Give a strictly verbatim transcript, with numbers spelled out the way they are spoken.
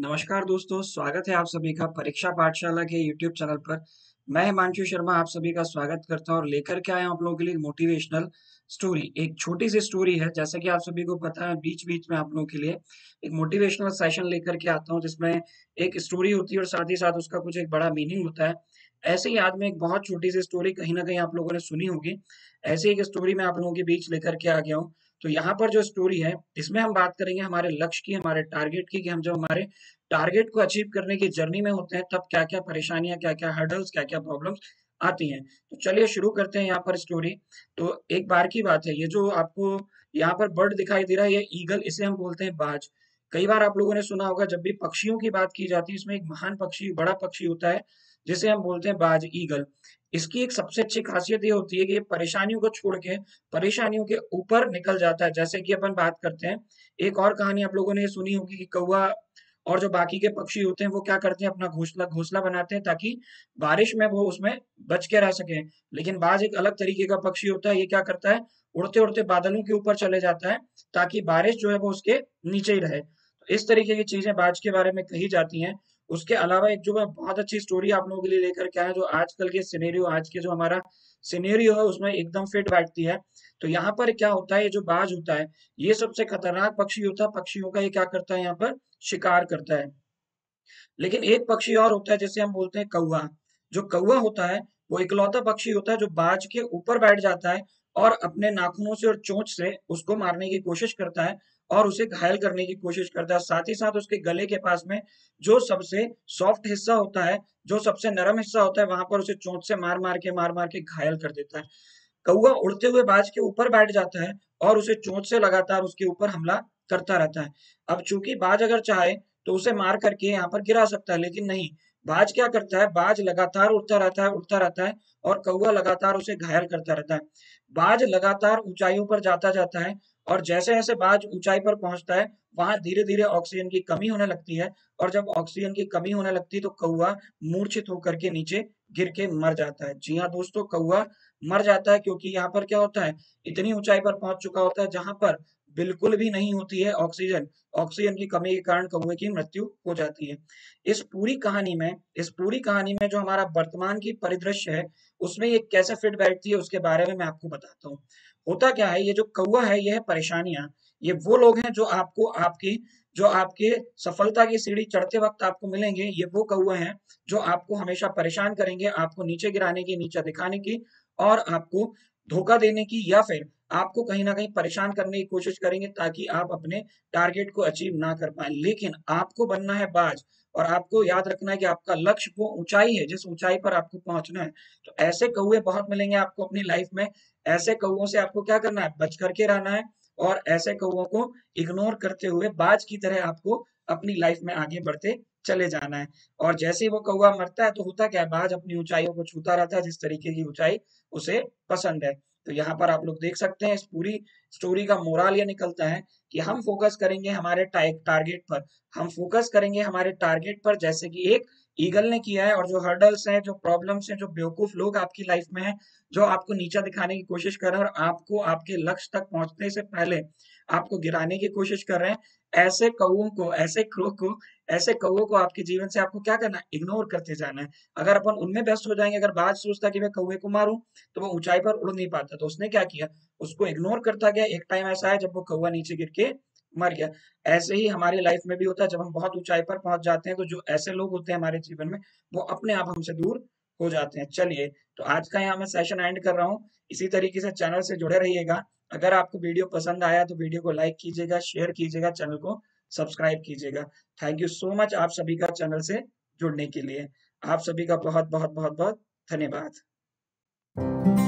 नमस्कार दोस्तों, स्वागत है आप सभी का परीक्षा पाठशाला के यूट्यूब चैनल पर। मैं हिमांशु शर्मा आप सभी का स्वागत करता हूं और लेकर के आया हूं आप लोगों के लिए मोटिवेशनल स्टोरी। एक छोटी सी स्टोरी है, जैसा कि आप सभी को पता है बीच बीच में आप लोगों के लिए एक मोटिवेशनल सेशन लेकर के आता हूं जिसमें एक स्टोरी होती है और साथ ही साथ उसका कुछ एक बड़ा मीनिंग होता है। ऐसे ही आज मैं एक बहुत छोटी सी स्टोरी कहीं ना कहीं आप लोगों ने सुनी होगी, ऐसे एक स्टोरी मैं आप लोगों के बीच लेकर के आ गया हूँ। तो यहाँ पर जो स्टोरी है इसमें हम बात करेंगे हमारे लक्ष्य की, हमारे टारगेट की, कि हम जब हमारे टारगेट को अचीव करने की जर्नी में होते हैं तब क्या क्या परेशानियां, क्या क्या हर्डल्स, क्या क्या प्रॉब्लम्स आती हैं। तो चलिए शुरू करते हैं यहाँ पर स्टोरी। तो एक बार की बात है, ये जो आपको यहाँ पर बर्ड दिखाई दे रहा है ये ईगल, इसे हम बोलते हैं बाज। कई बार आप लोगों ने सुना होगा जब भी पक्षियों की बात की जाती है इसमें एक महान पक्षी, बड़ा पक्षी होता है जिसे हम बोलते हैं बाज, ईगल। इसकी एक सबसे अच्छी खासियत ये होती है कि ये परेशानियों को छोड़ के परेशानियों के ऊपर निकल जाता है। जैसे कि अपन बात करते हैं, एक और कहानी आप लोगों ने सुनी होगी कि कौवा और जो बाकी के पक्षी होते हैं वो क्या करते हैं, अपना घोंसला घोंसला बनाते हैं ताकि बारिश में वो उसमें बच के रह सके। लेकिन बाज एक अलग तरीके का पक्षी होता है, ये क्या करता है उड़ते उड़ते बादलों के ऊपर चले जाता है ताकि बारिश जो है वो उसके नीचे ही रहे। तो इस तरीके की चीजें बाज के बारे में कही जाती हैं। उसके अलावा एक जो मैं बहुत अच्छी स्टोरी आप लोगों के लिए लेकर के आया जो आजकल के सिनेरियो, आज के जो हमारा सिनेरियो है उसमें एकदम फिट बैठती है। तो यहाँ पर क्या होता है, ये जो बाज होता है ये सबसे खतरनाक पक्षी होता है, पक्षियों का ये क्या करता है यहाँ पर शिकार करता है। लेकिन एक पक्षी और होता है जैसे हम बोलते हैं कौवा। जो कौवा होता है वो इकलौता पक्षी होता है जो बाज के ऊपर बैठ जाता है और अपने नाखूनों से और चोंच से उसको मारने की कोशिश करता है और उसे घायल करने की कोशिश करता है। साथ ही साथ उसके गले के पास में जो सबसे सॉफ्ट हिस्सा होता है, जो सबसे नरम हिस्सा होता है, वहां पर उसे चोंच से मार मार के मार मार के घायल कर देता है। कौवा उड़ते हुए बाज के ऊपर बैठ जाता है और उसे चोंच से लगातार उसके ऊपर हमला करता रहता है। अब चूंकि बाज अगर चाहे तो उसे मार करके यहाँ पर गिरा सकता है, लेकिन नहीं, बाज क्या करता है, बाज लगातार उड़ता रहता है उड़ता रहता है और कौवा लगातार उसे घायल करता रहता है। बाज लगातार ऊंचाइयों पर जाता जाता है और जैसे जैसे बाज ऊंचाई पर पहुंचता है वहां धीरे धीरे ऑक्सीजन की कमी होने लगती है और जब ऑक्सीजन की कमी होने लगती है तो कौवा मूर्छित होकर के नीचे गिर के मर जाता है। जी हाँ दोस्तों, कौवा मर जाता है क्योंकि यहाँ पर क्या होता है, इतनी ऊंचाई पर पहुंच चुका होता है जहां पर बिल्कुल भी नहीं होती है ऑक्सीजन, ऑक्सीजन की कमी के कारण कौवे की मृत्यु हो जाती है। इस पूरी कहानी में इस पूरी कहानी में जो हमारा वर्तमान की परिदृश्य है उसमें ये कैसे फिट बैठती है उसके बारे में मैं आपको बताता हूँ। होता क्या है, ये जो कौवा है ये है परेशानियां, ये वो लोग हैं जो आपको आपकी जो आपके सफलता की सीढ़ी चढ़ते वक्त आपको मिलेंगे। ये वो कौवे हैं जो आपको हमेशा परेशान करेंगे, आपको नीचे गिराने की, नीचे दिखाने की और आपको धोखा देने की या फिर आपको कहीं ना कहीं परेशान करने की कोशिश करेंगे ताकि आप अपने टारगेट को अचीव ना कर पाए। लेकिन आपको बनना है बाज और आपको याद रखना है कि आपका लक्ष्य वो ऊंचाई है जिस ऊंचाई पर आपको पहुंचना है। तो ऐसे कौवे बहुत मिलेंगे आपको अपनी लाइफ में, ऐसे कौवों से आपको क्या करना है, बच करके रहना है और ऐसे कौवों को इग्नोर करते हुए बाज की तरह आपको अपनी लाइफ में आगे बढ़ते चले जाना है। और जैसे ही वो कौवा मरता है तो होता क्या है, बाज अपनी ऊंचाइयों को छूता रहता है जिस तरीके की ऊंचाई उसे पसंद है। तो यहाँ पर आप लोग देख सकते हैं इस पूरी स्टोरी का मोरल ये निकलता है कि हम फोकस करेंगे हमारे टारगेट पर, हम फोकस करेंगे हमारे टारगेट पर जैसे कि एक ईगल ने किया है। और जो हर्डल्स हैं, जो प्रॉब्लम्स हैं, जो बेवकूफ लोग आपकी लाइफ में हैं जो आपको नीचा दिखाने की कोशिश कर रहे हैं और आपको आपके लक्ष्य तक पहुंचने से पहले आपको गिराने की कोशिश कर रहे हैं, ऐसे कौओं को ऐसे क्रो को ऐसे कौओं को आपके जीवन से आपको क्या करना है, इग्नोर करते जाना है। अगर अपन उनमें व्यस्त हो जाएंगे, अगर बाज सोचता कि मैं कौवे को मारूं तो वो ऊंचाई पर उड़ नहीं पाता, तो उसने क्या किया, उसको इग्नोर करता गया। एक टाइम ऐसा है जब वो कौवा नीचे गिर के मर गया। ऐसे ही हमारी लाइफ में भी होता है, जब हम बहुत ऊंचाई पर पहुंच जाते हैं तो जो ऐसे लोग होते हैं हमारे जीवन में वो अपने आप हमसे दूर हो जाते हैं। चलिए तो आज का यहाँ मैं सेशन एंड कर रहा हूँ। इसी तरीके से चैनल से जुड़े रहिएगा। अगर आपको वीडियो पसंद आया तो वीडियो को लाइक कीजिएगा, शेयर कीजिएगा, चैनल को सब्सक्राइब कीजिएगा। थैंक यू सो मच आप सभी का चैनल से जुड़ने के लिए। आप सभी का बहुत बहुत बहुत बहुत धन्यवाद।